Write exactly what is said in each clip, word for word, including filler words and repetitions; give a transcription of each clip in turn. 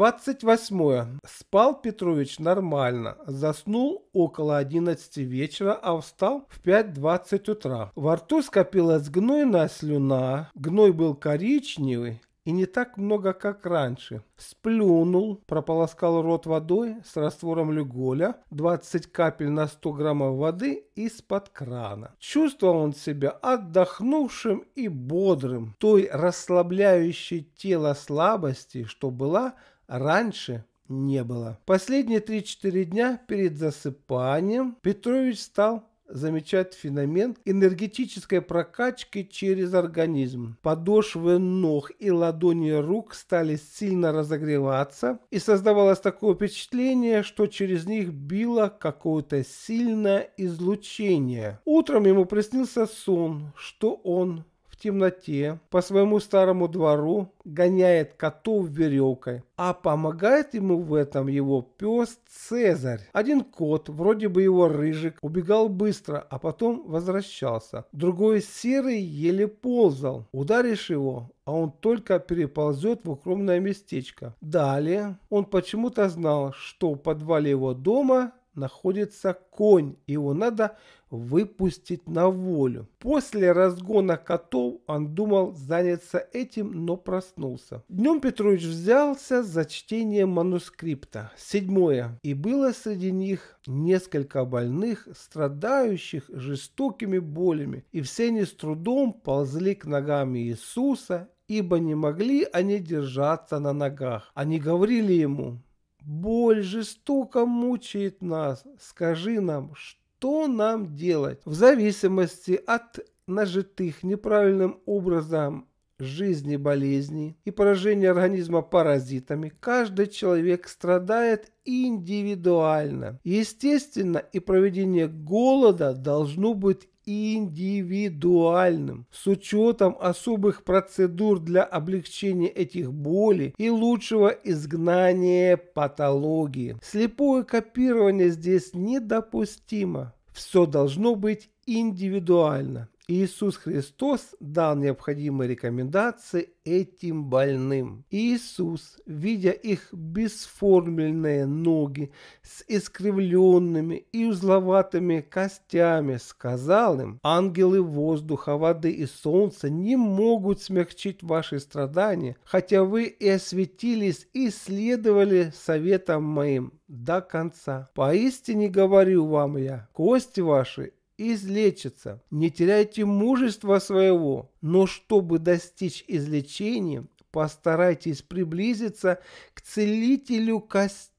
двадцать восьмое. Спал Петрович нормально, заснул около одиннадцати вечера, а встал в пять двадцать утра. Во рту скопилась гнойная слюна, гной был коричневый и не так много, как раньше. Сплюнул, прополоскал рот водой с раствором люголя, двадцать капель на сто граммов воды из-под крана. Чувствовал он себя отдохнувшим и бодрым, той расслабляющей тело слабости, что была раньше, не было. Последние три-четыре дня перед засыпанием Петрович стал замечать феномен энергетической прокачки через организм. Подошвы ног и ладони рук стали сильно разогреваться, и создавалось такое впечатление, что через них било какое-то сильное излучение. Утром ему приснился сон, что он в темноте по своему старому двору гоняет котов веревкой, а помогает ему в этом его пес Цезарь. Один кот, вроде бы его Рыжик, убегал быстро, а потом возвращался. Другой серый еле ползал. Ударишь его, а он только переползет в укромное местечко. Далее он почему-то знал, что в подвале его дома находится конь, его надо выпустить на волю. После разгона котов он думал заняться этим, но проснулся. Днем Петрович взялся за чтение манускрипта. Седьмое. И было среди них несколько больных, страдающих жестокими болями, и все они с трудом ползли к ногам Иисуса, ибо не могли они держаться на ногах. Они говорили ему: «Боль жестоко мучает нас. Скажи нам, что нам делать?» В зависимости от нажитых неправильным образом жизни болезней и поражения организма паразитами, каждый человек страдает индивидуально. Естественно, и проведение голода должно быть индивидуальным, с учетом особых процедур для облегчения этих болей и лучшего изгнания патологии. Слепое копирование здесь недопустимо. Все должно быть индивидуально. Иисус Христос дал необходимые рекомендации этим больным. Иисус, видя их бесформенные ноги с искривленными и узловатыми костями, сказал им: «Ангелы воздуха, воды и солнца не могут смягчить ваши страдания, хотя вы и осветились и следовали советам моим до конца. Поистине говорю вам я, кости ваши излечится. Не теряйте мужества своего, но чтобы достичь излечения, постарайтесь приблизиться к целителю костей,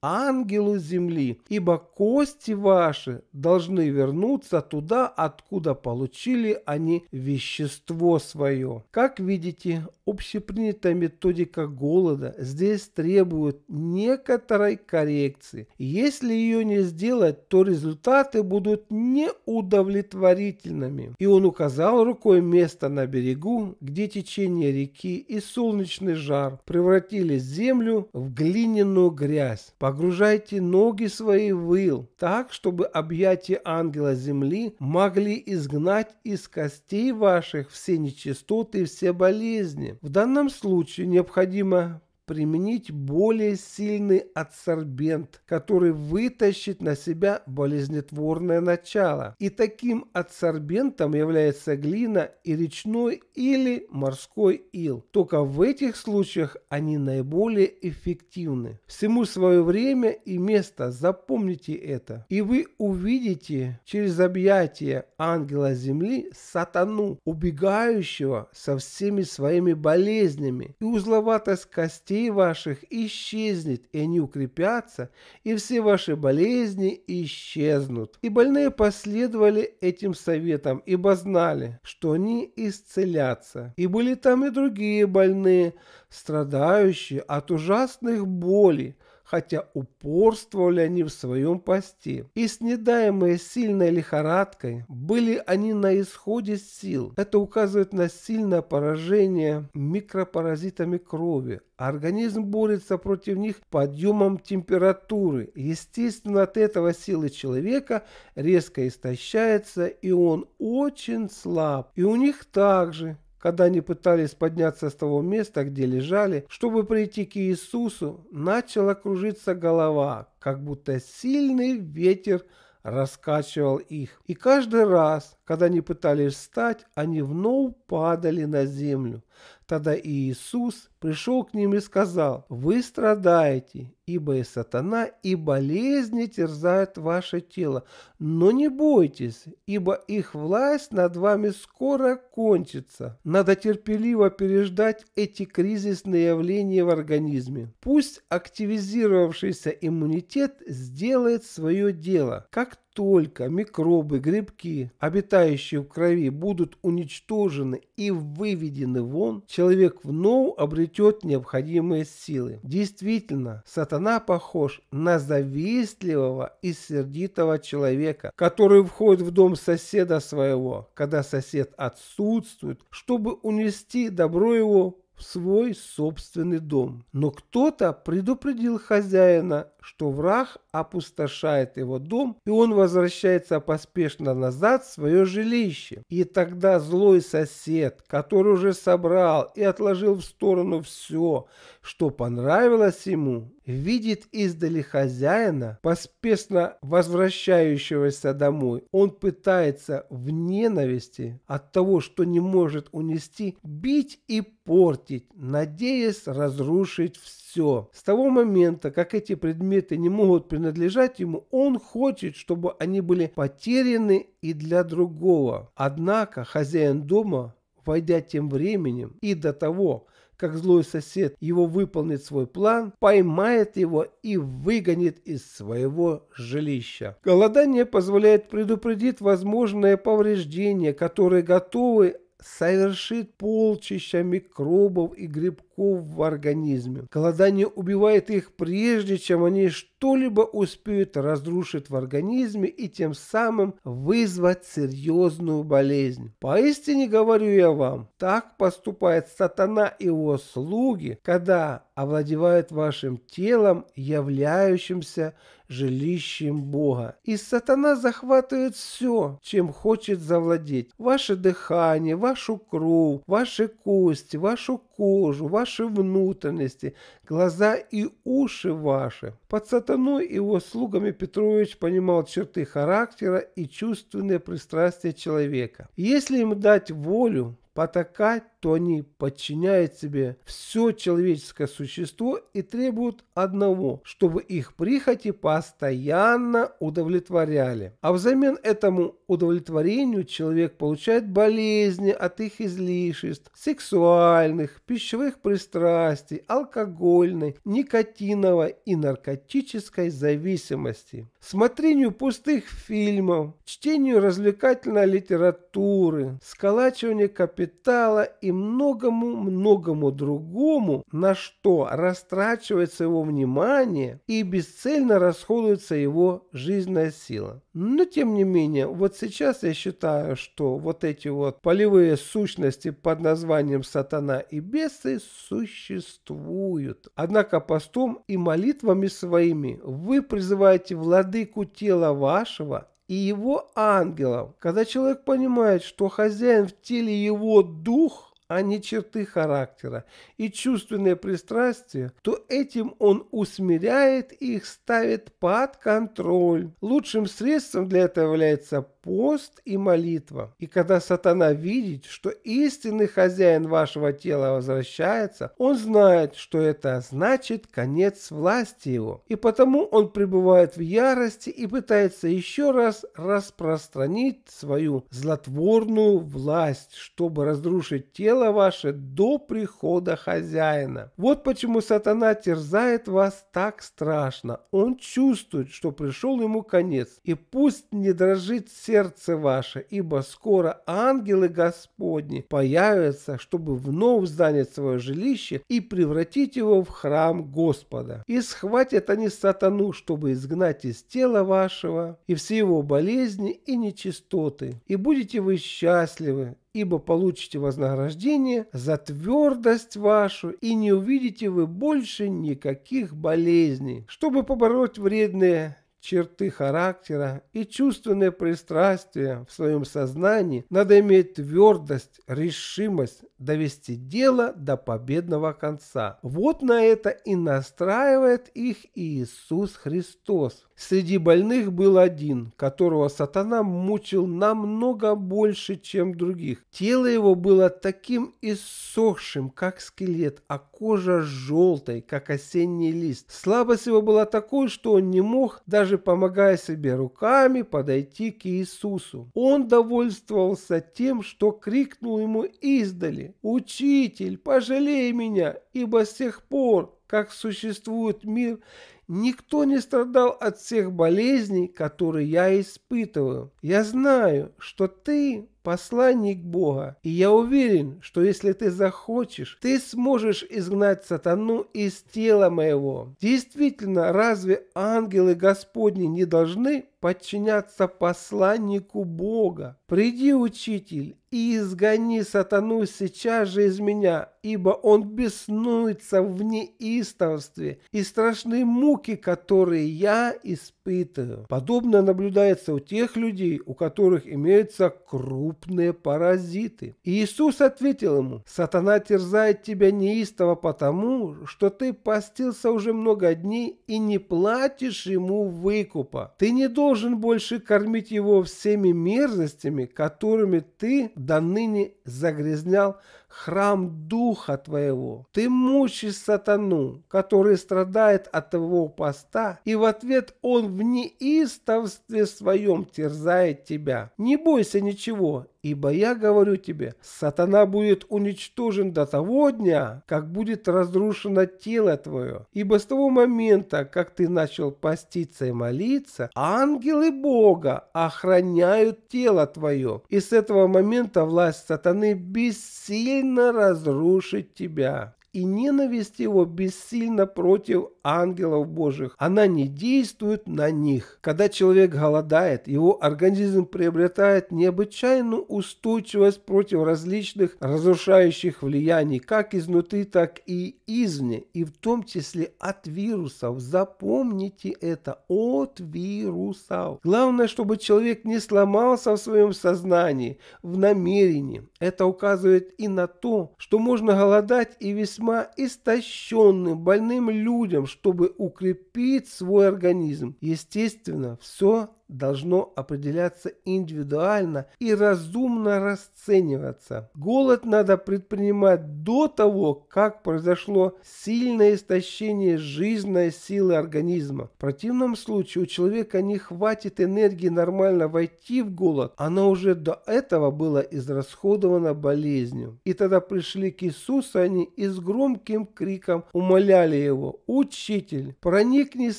ангелу земли, ибо кости ваши должны вернуться туда, откуда получили они вещество свое». Как видите, общепринятая методика голода здесь требует некоторой коррекции. Если ее не сделать, то результаты будут неудовлетворительными. И он указал рукой место на берегу, где течение реки и солнечный жар превратили землю в глиняную грязь. Погружайте ноги свои в ил, так, чтобы объятия ангела земли могли изгнать из костей ваших все нечистоты и все болезни. В данном случае необходимо применить более сильный адсорбент, который вытащит на себя болезнетворное начало. И таким адсорбентом является глина и речной или морской ил. Только в этих случаях они наиболее эффективны. Всему свое время и место, запомните это. И вы увидите через объятия ангела земли сатану, убегающего со всеми своими болезнями, и узловатость костей ваших исчезнет, и они укрепятся, и все ваши болезни исчезнут. И больные последовали этим советам, ибо знали, что они исцелятся. И были там и другие больные, страдающие от ужасных болей, хотя упорствовали они в своем посте. И снедаемые сильной лихорадкой, были они на исходе сил. Это указывает на сильное поражение микропаразитами крови. Организм борется против них подъемом температуры. Естественно, от этого силы человека резко истощается, и он очень слаб. И у них также, когда они пытались подняться с того места, где лежали, чтобы прийти к Иисусу, начала кружиться голова, как будто сильный ветер раскачивал их. И каждый раз, когда они пытались встать, они вновь падали на землю. Тогда Иисус пришел к ним и сказал: «Вы страдаете, ибо и сатана, и болезни терзают ваше тело, но не бойтесь, ибо их власть над вами скоро кончится». Надо терпеливо переждать эти кризисные явления в организме. Пусть активизировавшийся иммунитет сделает свое дело. Как только микробы, грибки, обитающие в крови, будут уничтожены и выведены вон, человек вновь обретет необходимые силы. Действительно, сатана похож на завистливого и сердитого человека, который входит в дом соседа своего, когда сосед отсутствует, чтобы унести добро его в свой собственный дом. Но кто-то предупредил хозяина, что враг опустошает его дом, и он возвращается поспешно назад в свое жилище. И тогда злой сосед, который уже собрал и отложил в сторону все, что понравилось ему, видит издали хозяина, поспешно возвращающегося домой. Он пытается в ненависти от того, что не может унести, бить и портить, надеясь разрушить все. С того момента, как эти предметы не могут принадлежать ему, он хочет, чтобы они были потеряны и для другого. Однако хозяин дома, войдя тем временем и до того, как злой сосед его выполнит свой план, поймает его и выгонит из своего жилища. Голодание позволяет предупредить возможные повреждения, которые готовы совершить полчища микробов и грибков в организме. Голодание убивает их прежде, чем они что-либо успеют разрушить в организме и тем самым вызвать серьезную болезнь. Поистине говорю я вам, так поступает сатана и его слуги, когда овладевают вашим телом, являющимся жилищем Бога. И сатана захватывает все, чем хочет завладеть. Ваше дыхание, вашу кровь, ваши кости, вашу кожу, ваши внутренности, глаза и уши ваши. Под сатаной и его слугами Петрович понимал черты характера и чувственные пристрастия человека. Если им дать волю потакать, то они подчиняют себе все человеческое существо и требуют одного, чтобы их прихоти постоянно удовлетворяли. А взамен этому удовлетворению человек получает болезни от их излишеств, сексуальных, пищевых пристрастий, алкогольной, никотиновой и наркотической зависимости, смотрению пустых фильмов, чтению развлекательной литературы, сколачиванию капитала и многому-многому другому, на что растрачивается его внимание и бесцельно расходуется его жизненная сила. Но тем не менее, вот сейчас я считаю, что вот эти вот полевые сущности под названием сатана и бесы существуют. Однако постом и молитвами своими вы призываете владыку тела вашего и его ангелов. Когда человек понимает, что хозяин в теле его дух, а не черты характера и чувственные пристрастия, то этим он усмиряет и их ставит под контроль. Лучшим средством для этого является пост и молитва. И когда сатана видит, что истинный хозяин вашего тела возвращается, он знает, что это значит конец власти его. И потому он пребывает в ярости и пытается еще раз распространить свою злотворную власть, чтобы разрушить тело ваше до прихода хозяина. Вот почему сатана терзает вас так страшно. Он чувствует, что пришел ему конец. И пусть не дрожит сердце ваше, ибо скоро ангелы Господни появятся, чтобы вновь занять свое жилище и превратить его в храм Господа. И схватят они сатану, чтобы изгнать из тела вашего и все его болезни и нечистоты. И будете вы счастливы, ибо получите вознаграждение за твердость вашу, и не увидите вы больше никаких болезней. Чтобы побороть вредные черты характера и чувственное пристрастие в своем сознании, надо иметь твердость, решимость довести дело до победного конца. Вот на это и настраивает их Иисус Христос. Среди больных был один, которого сатана мучил намного больше, чем других. Тело его было таким иссохшим, как скелет, а кожа желтой, как осенний лист. Слабость его была такой, что он не мог, даже помогая себе руками, подойти к Иисусу. Он довольствовался тем, что крикнул ему издали: «Учитель, пожалей меня, ибо с тех пор, как существует мир, никто не страдал от всех болезней, которые я испытываю. Я знаю, что ты посланник Бога, и я уверен, что если ты захочешь, ты сможешь изгнать сатану из тела моего». Действительно, разве ангелы Господни не должны подчиняться посланнику Бога? «Приди, Учитель, и изгони сатану сейчас же из меня, ибо он беснуется в неистовстве и страшные муки, которые я испытываю». Подобное наблюдается у тех людей, у которых имеются крупные паразиты. Иисус ответил ему: «Сатана терзает тебя неистово потому, что ты постился уже много дней и не платишь ему выкупа. Ты не должен больше кормить его всеми мерзостями, которыми ты доныне загрязнял храм духа твоего. Ты мучишь сатану, который страдает от твоего поста, и в ответ он в неистовстве своем терзает тебя. Не бойся ничего, ибо я говорю тебе, сатана будет уничтожен до того дня, как будет разрушено тело твое. Ибо с того момента, как ты начал поститься и молиться, ангелы Бога охраняют тело твое, и с этого момента власть сатаны бессильно разрушит тебя». И ненависть его бессильна против ангелов Божьих. Она не действует на них. Когда человек голодает, его организм приобретает необычайную устойчивость против различных разрушающих влияний, как изнутри, так и извне, и в том числе от вирусов. Запомните это, от вирусов. Главное, чтобы человек не сломался в своем сознании, в намерении. Это указывает и на то, что можно голодать и весьма истощенным, больным людям, чтобы укрепить свой организм. Естественно, все должно определяться индивидуально и разумно расцениваться. Голод надо предпринимать до того, как произошло сильное истощение жизненной силы организма. В противном случае у человека не хватит энергии нормально войти в голод, она уже до этого была израсходована болезнью. И тогда пришли к Иисусу они и с громким криком умоляли его: «Учитель, проникнись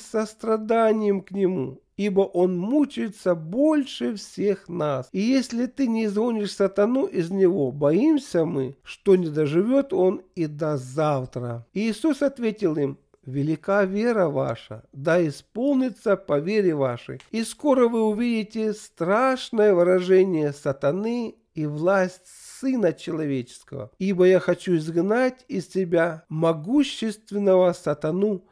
состраданием к нему, ибо он мучается больше всех нас. И если ты не изгонишь сатану из него, боимся мы, что не доживет он и до завтра». Иисус ответил им: «Велика вера ваша, да исполнится по вере вашей». И скоро вы увидите страшное выражение сатаны и власть Сына Человеческого. «Ибо я хочу изгнать из тебя могущественного сатану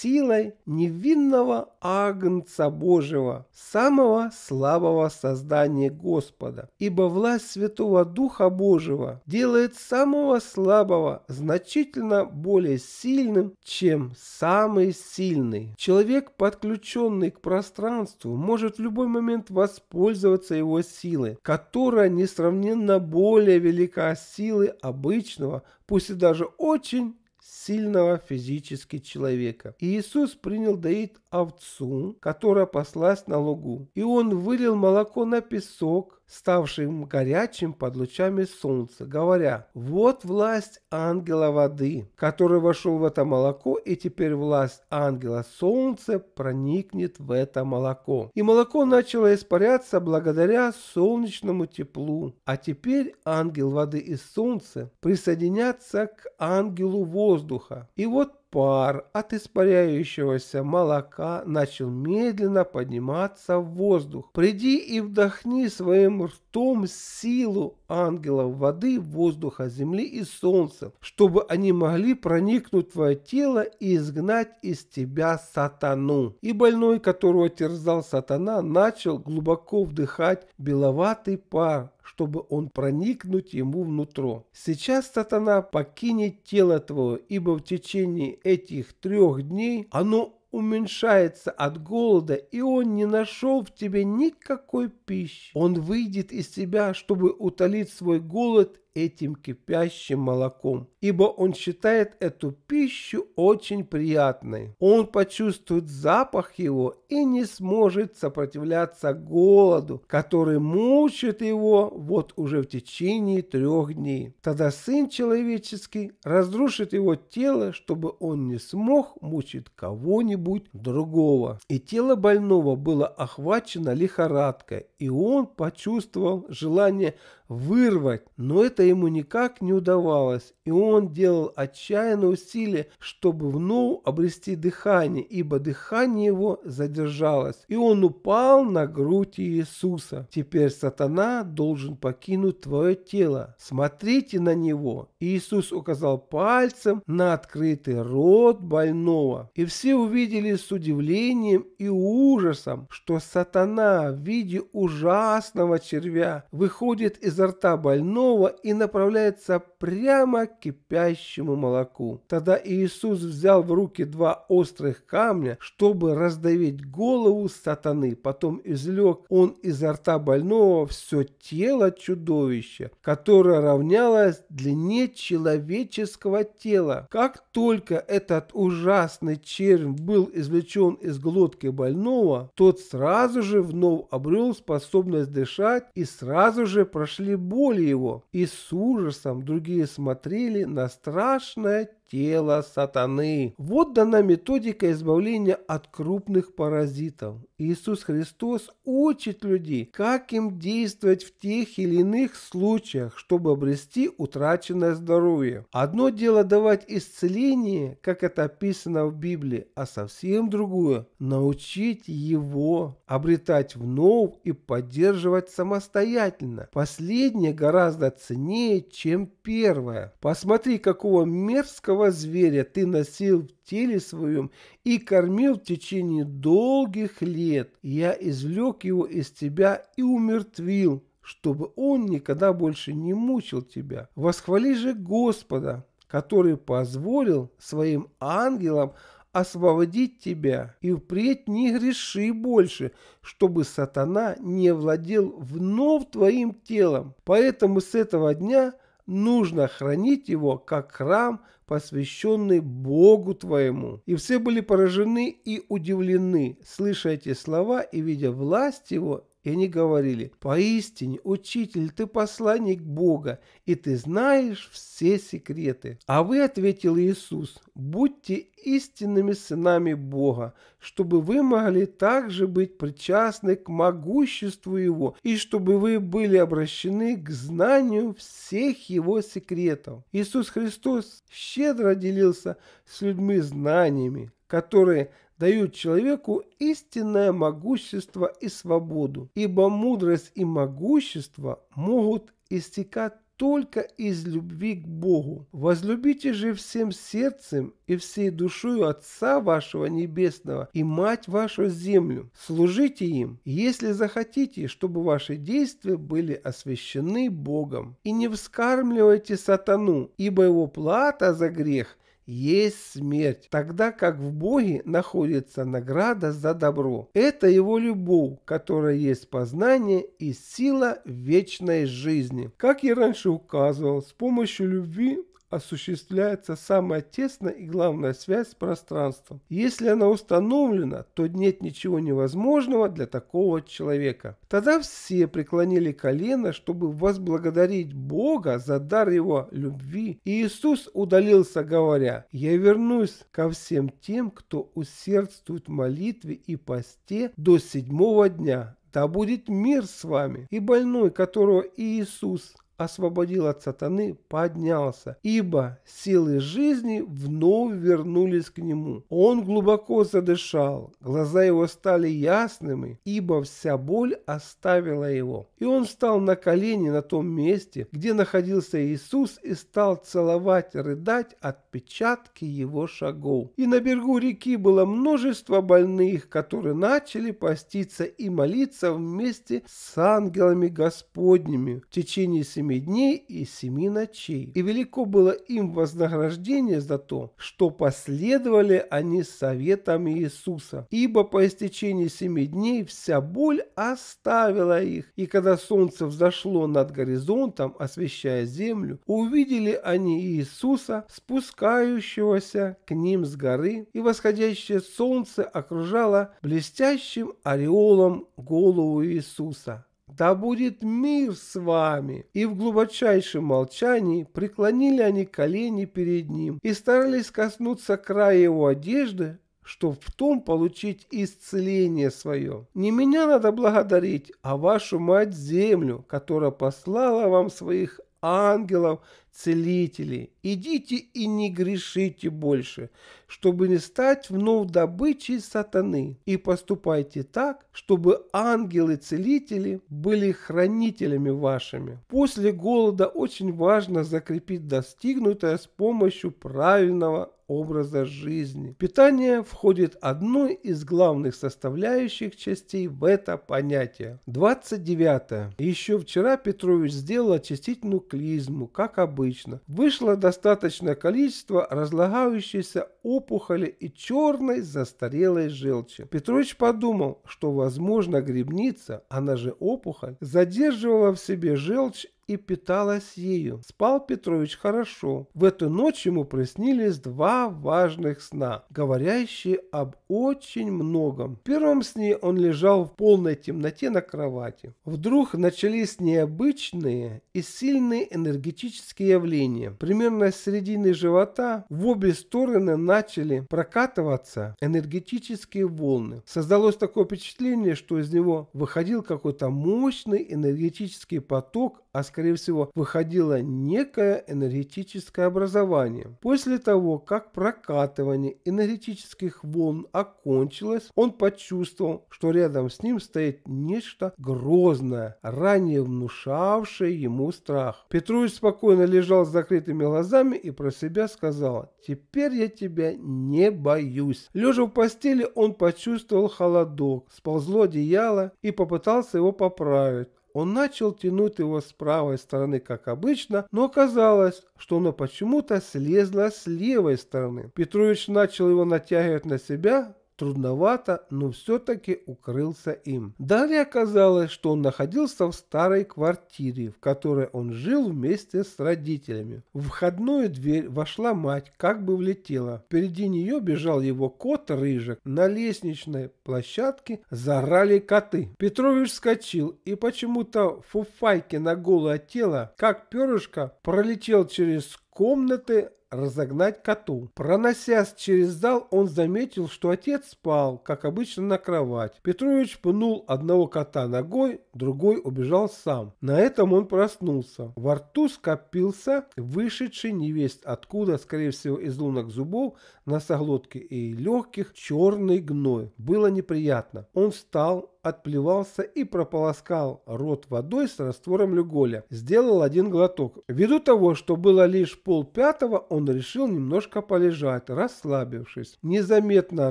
силой невинного Агнца Божьего, самого слабого создания Господа. Ибо власть Святого Духа Божьего делает самого слабого значительно более сильным, чем самый сильный». Человек, подключенный к пространству, может в любой момент воспользоваться его силой, которая несравненно более велика силы обычного, пусть и даже очень сильного физически человека. Иисус принял доить овцу, которая паслась на лугу, и он вылил молоко на песок, ставший горячим под лучами солнца, говоря: «Вот власть ангела воды, который вошел в это молоко, и теперь власть ангела солнца проникнет в это молоко». И молоко начало испаряться благодаря солнечному теплу. А теперь ангел воды и солнца присоединятся к ангелу воздуха. И вот пар от испаряющегося молока начал медленно подниматься в воздух. «Приди и вдохни своим ртом силу ангелов воды, воздуха, земли и солнца, чтобы они могли проникнуть в твое тело и изгнать из тебя сатану». И больной, которого терзал сатана, начал глубоко вдыхать беловатый пар, чтобы он проникнуть ему внутрь. «Сейчас сатана покинет тело твое, ибо в течение этих трех дней оно уменьшается от голода, и он не нашел в тебе никакой пищи. Он выйдет из тебя, чтобы утолить свой голод этим кипящим молоком, ибо он считает эту пищу очень приятной. Он почувствует запах его и не сможет сопротивляться голоду, который мучит его вот уже в течение трех дней. Тогда Сын Человеческий разрушит его тело, чтобы он не смог мучить кого-нибудь другого». И тело больного было охвачено лихорадкой, и он почувствовал желание вырвать, но это ему никак не удавалось, и он делал отчаянные усилия, чтобы вновь обрести дыхание, ибо дыхание его задержалось, и он упал на грудь Иисуса. «Теперь сатана должен покинуть твое тело. Смотрите на него». Иисус указал пальцем на открытый рот больного, и все увидели с удивлением и ужасом, что сатана в виде ужасного червя выходит из изо рта больного и направляется прямо к кипящему молоку. Тогда Иисус взял в руки два острых камня, чтобы раздавить голову сатаны. Потом извлек он изо рта больного все тело чудовища, которое равнялось длине человеческого тела. Как только этот ужасный червь был извлечен из глотки больного, тот сразу же вновь обрел способность дышать, и сразу же прошли боли его, и с ужасом другие смотрели на страшное тело сатаны. Вот дана методика избавления от крупных паразитов. Иисус Христос учит людей, как им действовать в тех или иных случаях, чтобы обрести утраченное здоровье. Одно дело давать исцеление, как это описано в Библии, а совсем другое – научить его обретать вновь и поддерживать самостоятельно. Последнее гораздо ценнее, чем первое. Посмотри, какого мерзкого зверя ты носил в теле своем и кормил в течение долгих лет. Я извлек его из тебя и умертвил, чтобы он никогда больше не мучил тебя. Восхвали же Господа, который позволил своим ангелам освободить тебя, и впредь не греши больше, чтобы сатана не владел вновь твоим телом. Поэтому с этого дня нужно хранить его как храм, посвященный Богу твоему». И все были поражены и удивлены, слыша эти слова и видя власть его, и они говорили: «Поистине, учитель, ты посланник Бога, и ты знаешь все секреты». «А вы, — ответил Иисус, — будьте истинными сынами Бога, чтобы вы могли также быть причастны к могуществу Его, и чтобы вы были обращены к знанию всех Его секретов». Иисус Христос щедро делился с людьми знаниями, которые дают человеку истинное могущество и свободу, ибо мудрость и могущество могут истекать только из любви к Богу. «Возлюбите же всем сердцем и всей душою Отца вашего Небесного и Мать вашу землю. Служите им, если захотите, чтобы ваши действия были освящены Богом. И не вскармливайте сатану, ибо его плата за грех есть смерть, тогда как в Боге находится награда за добро. Это его любовь, которая есть познание и сила вечной жизни». Как я раньше указывал, с помощью любви осуществляется самая тесная и главная связь с пространством. Если она установлена, то нет ничего невозможного для такого человека. Тогда все преклонили колено, чтобы возблагодарить Бога за дар его любви. И Иисус удалился, говоря: «Я вернусь ко всем тем, кто усердствует в молитве и посте до седьмого дня. Да будет мир с вами». И больной, которого Иисус освободил от сатаны, поднялся, ибо силы жизни вновь вернулись к нему. Он глубоко задышал, глаза его стали ясными, ибо вся боль оставила его. И он встал на колени на том месте, где находился Иисус, и стал целовать и рыдать отпечатки его шагов. И на берегу реки было множество больных, которые начали поститься и молиться вместе с ангелами Господними в течение семи дней и семи ночей. И велико было им вознаграждение за то, что последовали они советам Иисуса, ибо по истечении семи дней вся боль оставила их. И когда солнце взошло над горизонтом, освещая землю, увидели они Иисуса, спускающегося к ним с горы, и восходящее солнце окружало блестящим ореолом голову Иисуса. «Да будет мир с вами!» И в глубочайшем молчании преклонили они колени перед ним и старались коснуться края его одежды, чтобы в том получить исцеление свое. «Не меня надо благодарить, а вашу мать землю, которая послала вам своих ангелов, целителей. Идите и не грешите больше, чтобы не стать вновь добычей сатаны. И поступайте так, чтобы ангелы-целители были хранителями вашими». После голода очень важно закрепить достигнутое с помощью правильного образа жизни. Питание входит одной из главных составляющих частей в это понятие. двадцать девять. Еще вчера Петрович сделал очистительную клизму, как обычно. Вышло достаточное количество разлагающейся опухоли и черной застарелой желчи. Петрович подумал, что, возможно, грибница, она же опухоль, задерживала в себе желчь и питалась ею. Спал Петрович хорошо. В эту ночь ему приснились два важных сна, говорящие об очень многом. В первом сне он лежал в полной темноте на кровати. Вдруг начались необычные и сильные энергетические явления. Примерно с середины живота в обе стороны начали прокатываться энергетические волны. Создалось такое впечатление, что из него выходил какой-то мощный энергетический поток, а скорее всего выходило некое энергетическое образование. После того, как прокатывание энергетических волн окончилось, он почувствовал, что рядом с ним стоит нечто грозное, ранее внушавшее ему страх. Петрович спокойно лежал с закрытыми глазами и про себя сказал: «Теперь я тебя не боюсь». Лежа в постели, он почувствовал холодок, сползло одеяло и попытался его поправить. Он начал тянуть его с правой стороны, как обычно, но оказалось, что оно почему-то слезло с левой стороны. Петрович начал его натягивать на себя. Трудновато, но все-таки укрылся им. Далее оказалось, что он находился в старой квартире, в которой он жил вместе с родителями. В входную дверь вошла мать, как бы влетела. Впереди нее бежал его кот Рыжик. На лестничной площадке заорали коты. Петрович вскочил и почему-то фуфайки на голое тело, как перышко, пролетел через комнаты разогнать коту. Проносясь через зал, он заметил, что отец спал, как обычно, на кровать. Петрович пнул одного кота ногой, другой убежал сам. На этом он проснулся. Во рту скопился вышедший невесть откуда, скорее всего, из лунок зубов, носоглотки и легких, черный гной. Было неприятно. Он встал, отплевался и прополоскал рот водой с раствором люголя. Сделал один глоток. Ввиду того, что было лишь полпятого, он решил немножко полежать, расслабившись. Незаметно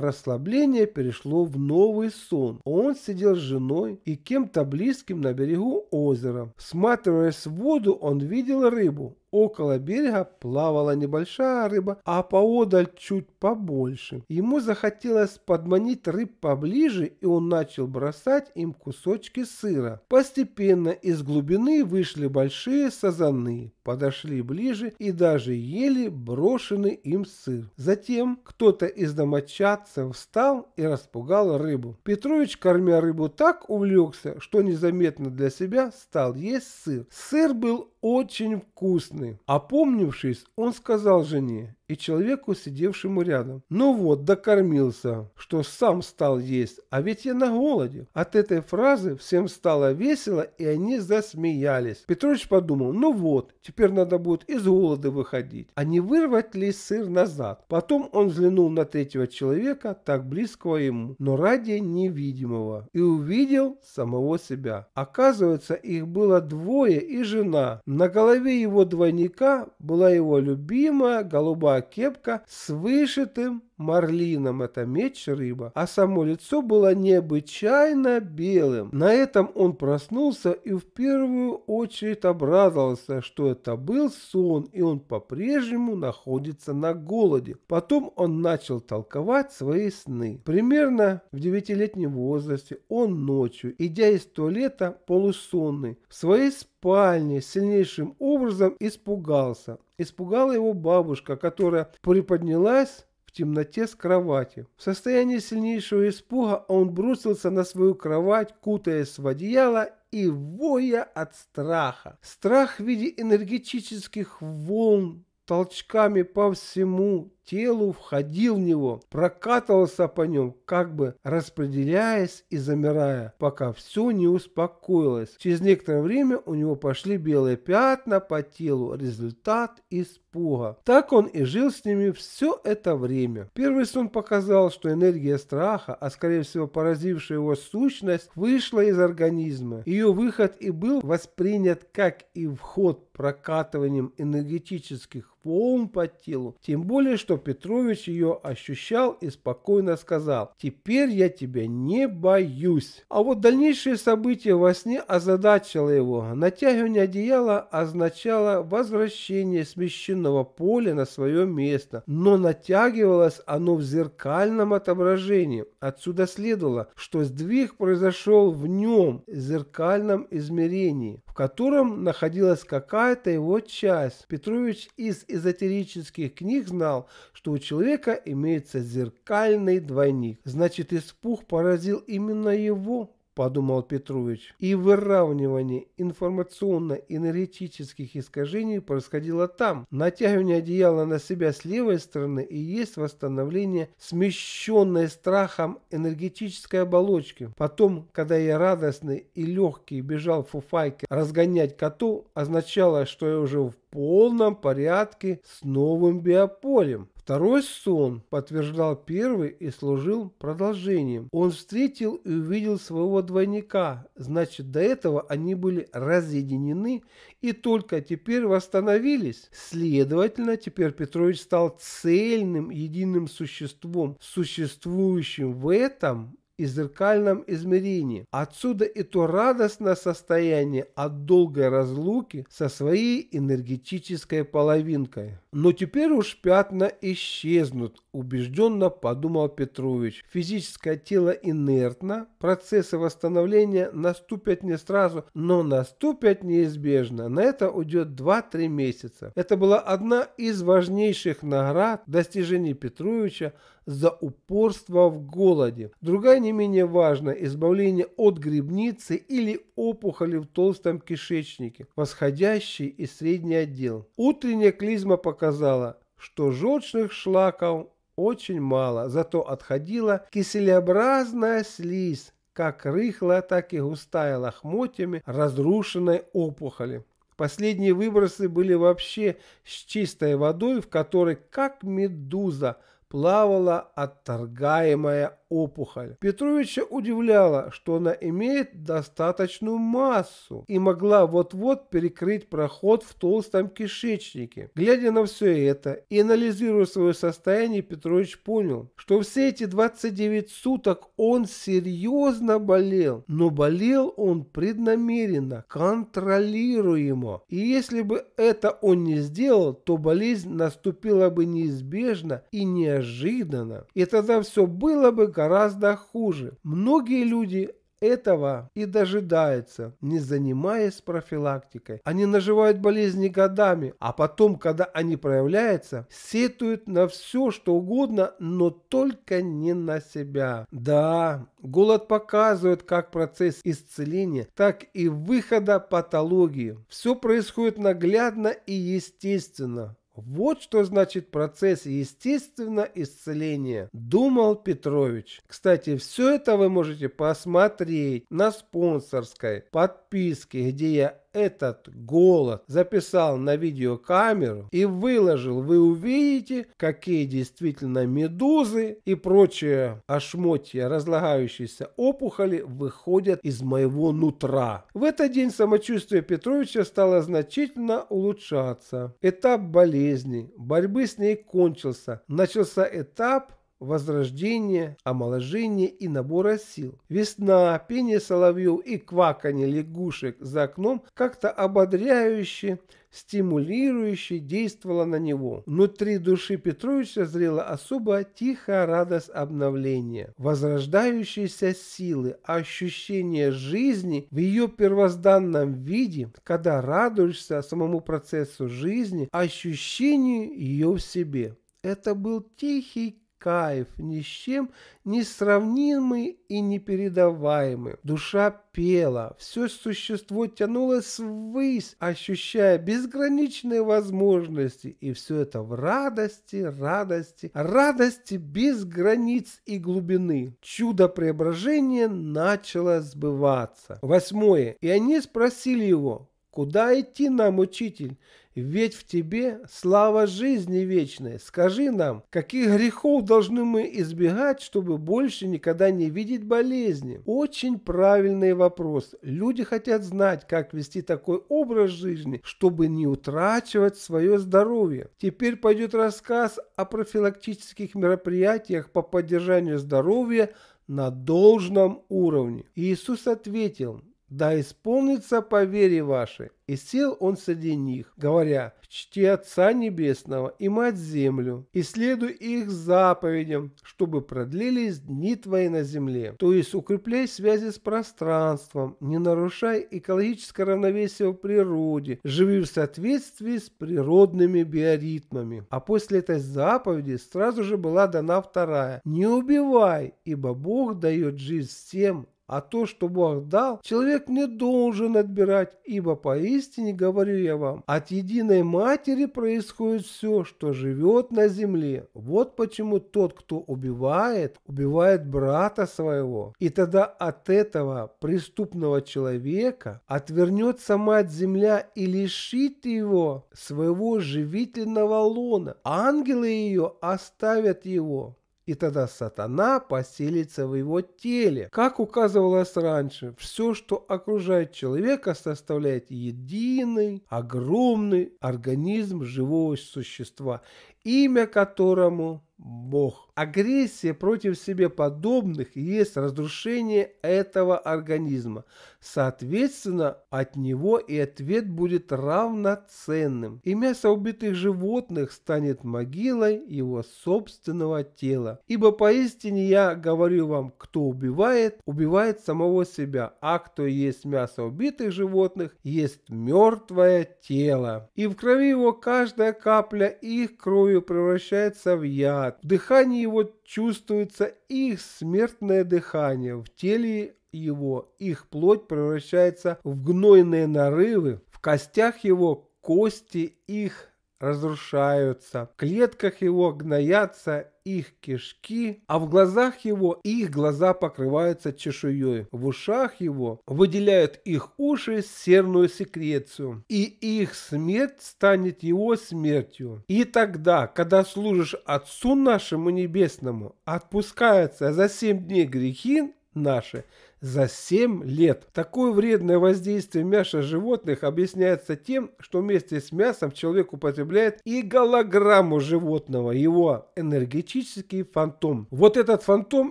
расслабление перешло в новый сон. Он сидел с женой и кем-то близким на берегу озера. Всматриваясь в воду, он видел рыбу. Около берега плавала небольшая рыба, а поодаль чуть побольше. Ему захотелось подманить рыб поближе, и он начал бросать им кусочки сыра. Постепенно из глубины вышли большие сазаны, подошли ближе и даже ели брошенный им сыр. Затем кто-то из домочадцев встал и распугал рыбу. Петрович, кормя рыбу, так увлекся, что незаметно для себя стал есть сыр. Сыр был очень вкусный. Опомнившись, он сказал жене: и человеку, сидевшему рядом. «Ну вот, докормился, что сам стал есть, а ведь я на голоде». От этой фразы всем стало весело, и они засмеялись. Петрович подумал: ну вот, теперь надо будет из голода выходить, а не вырвать ли сыр назад. Потом он взглянул на третьего человека, так близкого ему, но ради невидимого, и увидел самого себя. Оказывается, их было двое и жена. На голове его двойника была его любимая голубая кепка с вышитым марлином, это меч рыба, а само лицо было необычайно белым. На этом он проснулся и в первую очередь обрадовался, что это был сон, и он по-прежнему находится на голоде. Потом он начал толковать свои сны. Примерно в девятилетнем возрасте он ночью, идя из туалета полусонный, в своей спальне сильнейшим образом испугался. Испугала его бабушка, которая приподнялась в темноте с кровати. В состоянии сильнейшего испуга он бросился на свою кровать, кутаясь в одеяло и воя от страха. Страх в виде энергетических волн толчками по всему телу входил в него, прокатывался по нем, как бы распределяясь и замирая, пока все не успокоилось. Через некоторое время у него пошли белые пятна по телу, результат испуга. Так он и жил с ними все это время. Первый сон показал, что энергия страха, а скорее всего поразившая его сущность, вышла из организма. Ее выход и был воспринят как и вход прокатыванием энергетических волн по телу, тем более, что Петрович ее ощущал и спокойно сказал: «Теперь я тебя не боюсь». А вот дальнейшие события во сне озадачило его. Натягивание одеяла означало возвращение смещенного поля на свое место, но натягивалось оно в зеркальном отображении. Отсюда следовало, что сдвиг произошел в нем, в зеркальном измерении, в котором находилась какая-то его часть. Петрович из эзотерических книг знал, что у человека имеется зеркальный двойник. Значит, испуг поразил именно его, подумал Петрович. И выравнивание информационно-энергетических искажений происходило там. Натягивание одеяла на себя с левой стороны и есть восстановление смещенной страхом энергетической оболочки. Потом, когда я радостный и легкий бежал в фуфайке разгонять котов, означало, что я уже в полном порядке с новым биополем. Второй сон подтверждал первый и служил продолжением. Он встретил и увидел своего двойника. Значит, до этого они были разъединены и только теперь восстановились. Следовательно, теперь Петрович стал цельным, единым существом, существующим в этом и зеркальном измерении. Отсюда и то радостное состояние от долгой разлуки со своей энергетической половинкой. Но теперь уж пятна исчезнут, убежденно подумал Петрович. Физическое тело инертно, процессы восстановления наступят не сразу, но наступят неизбежно. На это уйдет два-три месяца. Это была одна из важнейших наград достижений Петровича за упорство в голоде. Другая не менее важная — избавление от грибницы или опухоли в толстом кишечнике, восходящий и средний отдел. Утренняя клизма показала, что желчных шлаков очень мало, зато отходила киселеобразная слизь, как рыхлая, так и густая, лохмотьями разрушенной опухоли. Последние выбросы были вообще с чистой водой, в которой, как медуза, плавала отторгаемая опухоль. Петровича удивляло, что она имеет достаточную массу и могла вот-вот перекрыть проход в толстом кишечнике. Глядя на все это и анализируя свое состояние, Петрович понял, что все эти двадцать девять суток он серьезно болел, но болел он преднамеренно, контролируемо. И если бы это он не сделал, то болезнь наступила бы неизбежно и неожиданно. Неожиданно. И тогда все было бы гораздо хуже. Многие люди этого и дожидаются, не занимаясь профилактикой. Они наживают болезни годами, а потом, когда они проявляются, сетуют на все, что угодно, но только не на себя. Да, голод показывает как процесс исцеления, так и выхода патологии. Все происходит наглядно и естественно. Вот что значит процесс естественного исцеления, думал Петрович. Кстати, все это вы можете посмотреть на спонсорской подписке, где я этот голод записал на видеокамеру и выложил. Вы увидите, какие действительно медузы и прочие ошмотья разлагающиеся опухоли выходят из моего нутра. В этот день самочувствие Петровича стало значительно улучшаться. Этап болезни, борьбы с ней кончился. Начался этап возрождение, омоложение и набора сил. Весна, пение соловьев и кваканье лягушек за окном как-то ободряюще, стимулирующе действовало на него. Внутри души Петровича зрела особо тихая радость обновления, возрождающейся силы, ощущение жизни в ее первозданном виде, когда радуешься самому процессу жизни, ощущению ее в себе. Это был тихий кайф, ни с чем несравнимый и непередаваемый. Душа пела, все существо тянулось ввысь, ощущая безграничные возможности, и все это в радости, радости, радости без границ и глубины. Чудо преображения начало сбываться. Восьмое. И они спросили его: «Куда идти нам, учитель? Ведь в тебе слава жизни вечной. Скажи нам, каких грехов должны мы избегать, чтобы больше никогда не видеть болезни?» Очень правильный вопрос. Люди хотят знать, как вести такой образ жизни, чтобы не утрачивать свое здоровье. Теперь пойдет рассказ о профилактических мероприятиях по поддержанию здоровья на должном уровне. Иисус ответил: «Да исполнится по вере вашей». И сел он среди них, говоря: «Чти Отца Небесного и Мать Землю, и следуй их заповедям, чтобы продлились дни твои на земле». То есть укрепляй связи с пространством, не нарушай экологическое равновесие в природе, живи в соответствии с природными биоритмами. А после этой заповеди сразу же была дана вторая: «Не убивай, ибо Бог дает жизнь всем, а то, что Бог дал, человек не должен отбирать, ибо поистине говорю я вам, от единой матери происходит все, что живет на земле. Вот почему тот, кто убивает, убивает брата своего. И тогда от этого преступного человека отвернется мать земля и лишит его своего живительного лона. Ангелы ее оставят его. И тогда сатана поселится в его теле». Как указывалось раньше, все, что окружает человека, составляет единый, огромный организм живого существа, имя которому Бог. Агрессия против себе подобных есть разрушение этого организма. Соответственно, от него и ответ будет равноценным. И мясо убитых животных станет могилой его собственного тела. «Ибо поистине я говорю вам, кто убивает, убивает самого себя, а кто ест мясо убитых животных, ест мертвое тело. И в крови его каждая капля их крови превращается в яд. В дыхании его чувствуется их смертное дыхание, в теле его их плоть превращается в гнойные нарывы, в костях его кости их разрушаются, в клетках его гноятся их кишки, а в глазах его их глаза покрываются чешуей, в ушах его выделяют их уши серную секрецию, и их смерть станет его смертью. И тогда, когда служишь Отцу нашему Небесному, отпускаются за семь дней грехи наши, за семь лет». Такое вредное воздействие мяса животных объясняется тем, что вместе с мясом человек употребляет и голограмму животного, его энергетический фантом. Вот этот фантом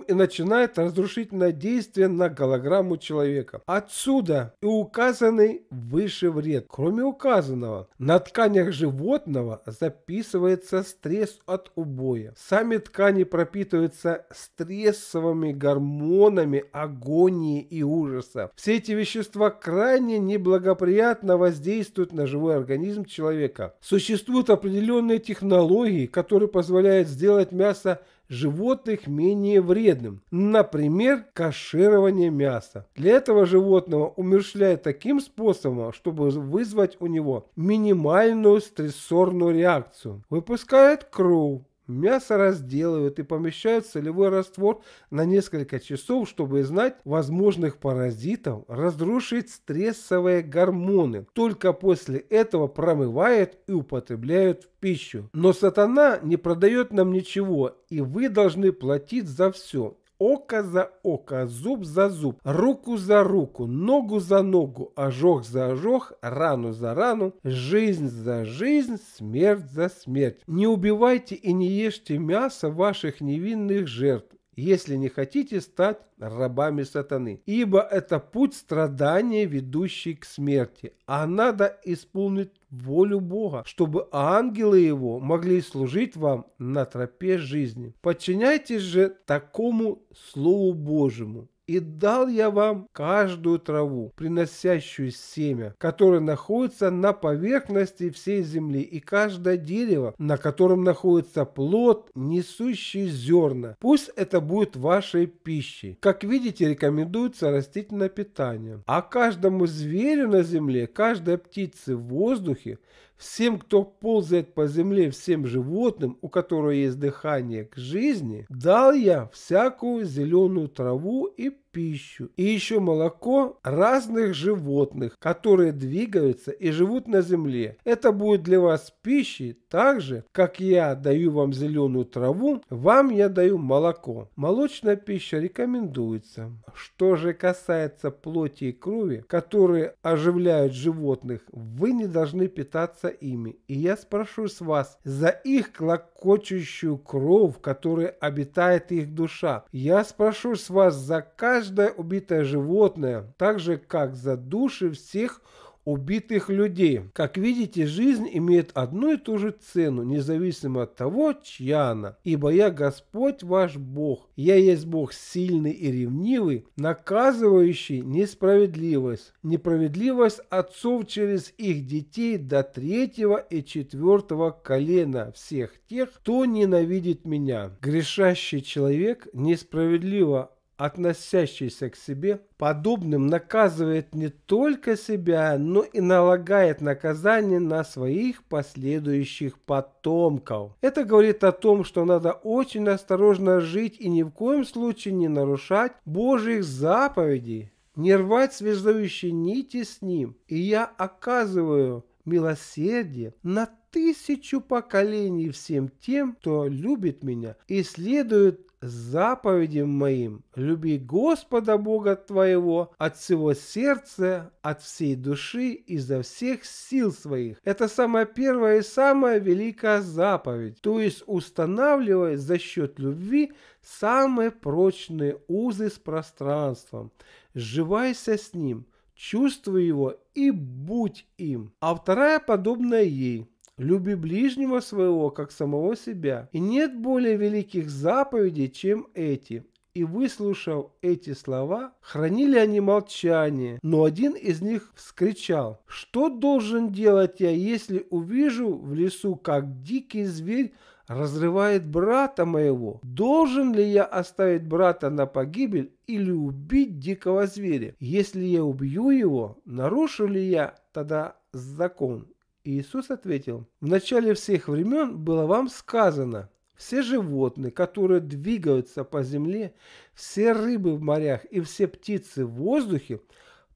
и начинает разрушительное действие на голограмму человека. Отсюда и указанный выше вред. Кроме указанного, на тканях животного записывается стресс от убоя. Сами ткани пропитываются стрессовыми гормонами агонии и ужаса. Все эти вещества крайне неблагоприятно воздействуют на живой организм человека. Существуют определенные технологии, которые позволяют сделать мясо животных менее вредным, например, каширование мяса. Для этого животного умерщвляют таким способом, чтобы вызвать у него минимальную стрессорную реакцию. Выпускают кровь. Мясо разделывают и помещают в солевой раствор на несколько часов, чтобы изгнать возможных паразитов, разрушить стрессовые гормоны. Только после этого промывают и употребляют в пищу. Но сатана не продает нам ничего, и вы должны платить за все. Око за око, зуб за зуб, руку за руку, ногу за ногу, ожог за ожог, рану за рану, жизнь за жизнь, смерть за смерть. Не убивайте и не ешьте мясо ваших невинных жертв, если не хотите стать рабами сатаны, ибо это путь страдания, ведущий к смерти, а надо исполнить волю Бога, чтобы ангелы Его могли служить вам на тропе жизни. Подчиняйтесь же такому Слову Божьему. «И дал я вам каждую траву, приносящую семя, которое находится на поверхности всей земли, и каждое дерево, на котором находится плод, несущий зерна. Пусть это будет вашей пищей». Как видите, рекомендуется растительное питание. А каждому зверю на земле, каждой птице в воздухе, всем, кто ползает по земле, всем животным, у которого есть дыхание к жизни, дал я всякую зеленую траву и пищу, и еще молоко разных животных, которые двигаются и живут на земле. Это будет для вас пищей, так же, как я даю вам зеленую траву, вам я даю молоко. Молочная пища рекомендуется. Что же касается плоти и крови, которые оживляют животных, вы не должны питаться ими, и я спрошу с вас за их клокочущую кровь, в которой обитает их душа. Я спрошу с вас за каждое убитое животное, так же как за души всех убитых людей. Как видите, жизнь имеет одну и ту же цену, независимо от того, чья она. Ибо я Господь ваш Бог. Я есть Бог сильный и ревнивый, наказывающий несправедливость. Неправедливость отцов через их детей до третьего и четвертого колена всех тех, кто ненавидит меня. Грешащий человек, несправедливо относящийся к себе, подобным наказывает не только себя, но и налагает наказание на своих последующих потомков. Это говорит о том, что надо очень осторожно жить и ни в коем случае не нарушать Божьих заповедей, не рвать связующие нити с Ним. И я оказываю милосердие на тысячу поколений всем тем, кто любит меня и следует заповедям моим. Люби Господа Бога твоего от всего сердца, от всей души, изо всех сил своих. Это самая первая и самая великая заповедь, то есть устанавливая за счет любви самые прочные узы с пространством. Сживайся с Ним, чувствуй Его и будь им. А вторая подобная ей. Люби ближнего своего, как самого себя. И нет более великих заповедей, чем эти. И, выслушав эти слова, хранили они молчание. Но один из них вскричал: «Что должен делать я, если увижу в лесу, как дикий зверь разрывает брата моего? Должен ли я оставить брата на погибель или убить дикого зверя? Если я убью его, нарушу ли я тогда закон?» Иисус ответил: «В начале всех времен было вам сказано, все животные, которые двигаются по земле, все рыбы в морях и все птицы в воздухе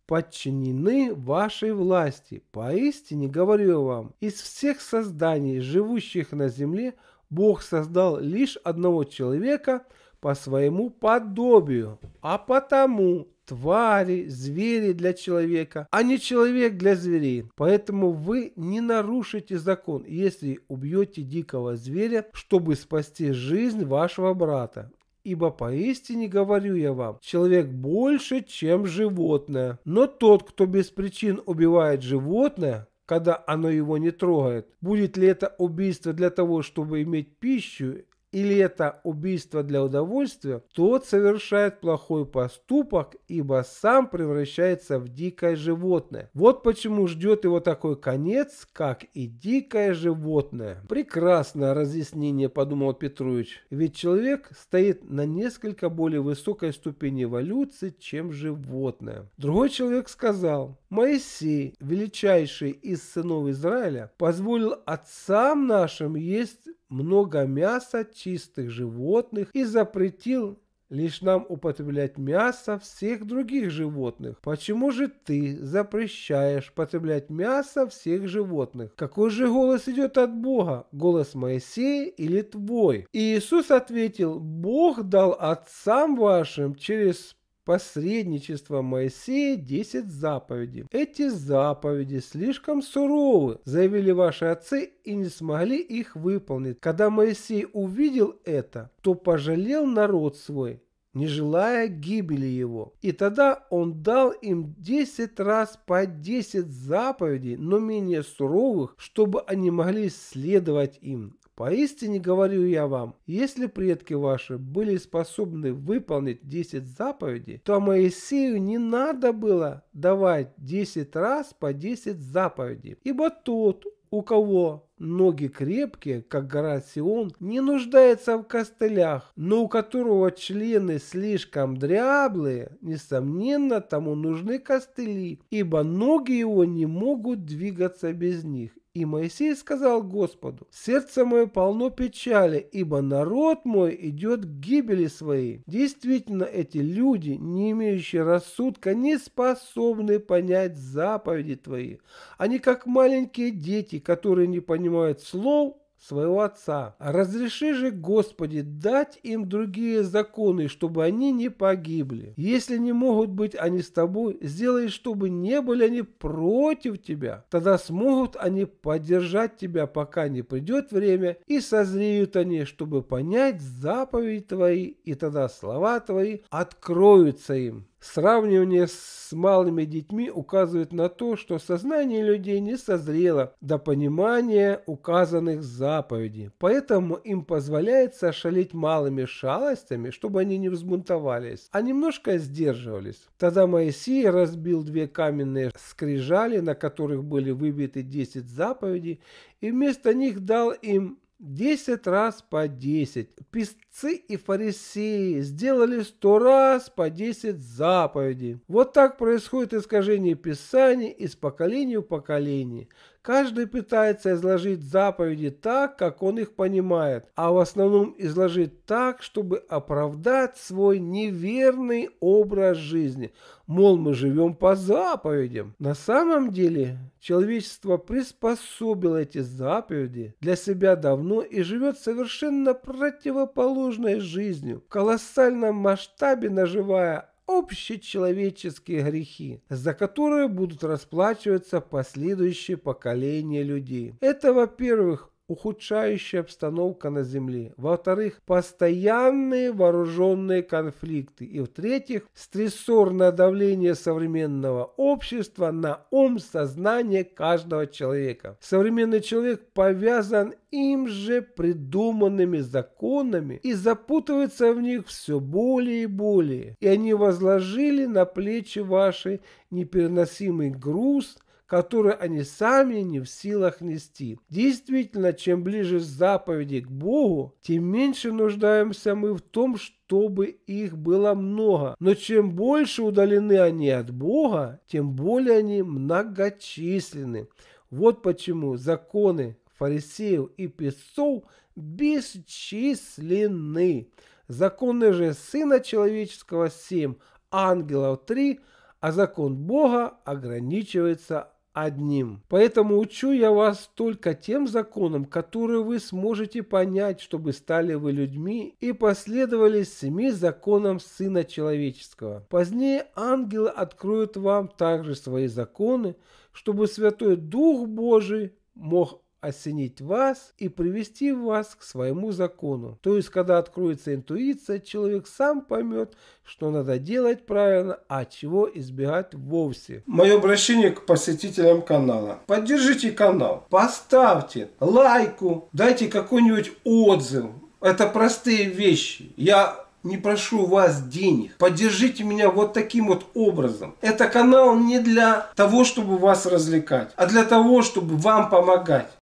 подчинены вашей власти. Поистине говорю вам, из всех созданий, живущих на земле, Бог создал лишь одного человека по своему подобию, а потому твари, звери для человека, а не человек для зверей. Поэтому вы не нарушите закон, если убьете дикого зверя, чтобы спасти жизнь вашего брата. Ибо поистине говорю я вам, человек больше, чем животное. Но тот, кто без причин убивает животное, когда оно его не трогает, будет ли это убийство для того, чтобы иметь пищу, или это убийство для удовольствия, тот совершает плохой поступок, ибо сам превращается в дикое животное. Вот почему ждет его такой конец, как и дикое животное. Прекрасное разъяснение, подумал Петрович, ведь человек стоит на несколько более высокой ступени эволюции, чем животное. Другой человек сказал: Моисей, величайший из сынов Израиля, позволил отцам нашим есть много мяса чистых животных и запретил лишь нам употреблять мясо всех других животных. Почему же ты запрещаешь потреблять мясо всех животных? Какой же голос идет от Бога? Голос Моисея или твой? И Иисус ответил: Бог дал отцам вашим через посредничество Моисея десять заповедей. Эти заповеди слишком суровы, заявили ваши отцы и не смогли их выполнить. Когда Моисей увидел это, то пожалел народ свой, не желая гибели его. И тогда он дал им десять раз по десять заповедей, но менее суровых, чтобы они могли следовать им. Поистине говорю я вам, если предки ваши были способны выполнить десять заповедей, то Моисею не надо было давать десять раз по десять заповедей, ибо тот, у кого ноги крепкие, как гора Сион, не нуждается в костылях, но у которого члены слишком дряблые, несомненно, тому нужны костыли, ибо ноги его не могут двигаться без них. И Моисей сказал Господу: «Сердце мое полно печали, ибо народ мой идет к гибели своей». Действительно, эти люди, не имеющие рассудка, не способны понять заповеди твои. Они как маленькие дети, которые не понимают слов своего отца. Разреши же, Господи, дать им другие законы, чтобы они не погибли. Если не могут быть они с тобой, сделай, чтобы не были они против тебя. Тогда смогут они поддержать тебя, пока не придет время, и созреют они, чтобы понять заповеди твои, и тогда слова твои откроются им. Сравнивание с малыми детьми указывает на то, что сознание людей не созрело до понимания указанных заповедей, поэтому им позволяется шалить малыми шалостями, чтобы они не взбунтовались, а немножко сдерживались. Тогда Моисей разбил две каменные скрижали, на которых были выбиты десять заповедей, и вместо них дал им десять раз по десять. Писцы и фарисеи сделали сто раз по десять заповедей. Вот так происходит искажение Писаний из поколения в поколение. Каждый пытается изложить заповеди так, как он их понимает, а в основном изложить так, чтобы оправдать свой неверный образ жизни. Мол, мы живем по заповедям. На самом деле, человечество приспособило эти заповеди для себя давно и живет совершенно противоположной жизнью, в колоссальном масштабе наживая общечеловеческие грехи, за которые будут расплачиваться последующие поколения людей. Это, во-первых, ухудшающая обстановка на земле, во-вторых, постоянные вооруженные конфликты и, в-третьих, стрессорное давление современного общества на ум, сознание каждого человека. Современный человек повязан им же придуманными законами и запутывается в них все более и более, и они возложили на плечи ваши непереносимый груз, которые они сами не в силах нести. Действительно, чем ближе заповеди к Богу, тем меньше нуждаемся мы в том, чтобы их было много. Но чем больше удалены они от Бога, тем более они многочисленны. Вот почему законы фарисеев и писцов бесчисленны. Законы же Сына Человеческого семь, ангелов три, а закон Бога ограничивается одним. Поэтому учу я вас только тем законам, которые вы сможете понять, чтобы стали вы людьми и последовали семи законам Сына Человеческого. Позднее ангелы откроют вам также свои законы, чтобы Святой Дух Божий мог осенить вас и привести вас к своему закону. То есть, когда откроется интуиция, человек сам поймет, что надо делать правильно, а чего избегать вовсе. Мое обращение к посетителям канала. Поддержите канал, поставьте лайку, дайте какой-нибудь отзыв. Это простые вещи. Я не прошу вас денег. Поддержите меня вот таким вот образом. Это канал не для того, чтобы вас развлекать, а для того, чтобы вам помогать.